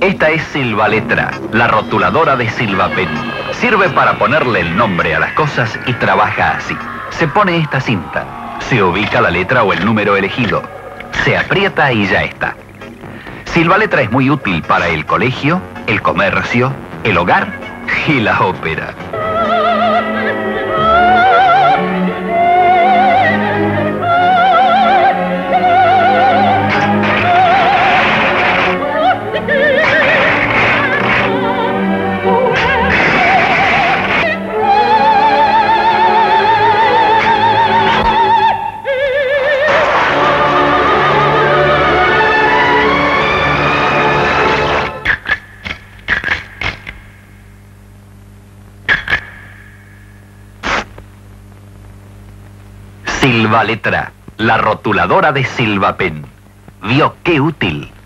Esta es Sylvaletra, la rotuladora de Sylvapen. Sirve para ponerle el nombre a las cosas y trabaja así. Se pone esta cinta, se ubica la letra o el número elegido, se aprieta y ya está. Sylvaletra es muy útil para el colegio, el comercio, el hogar y la ópera. Sylvaletra, la rotuladora de Sylvapen. Vio qué útil.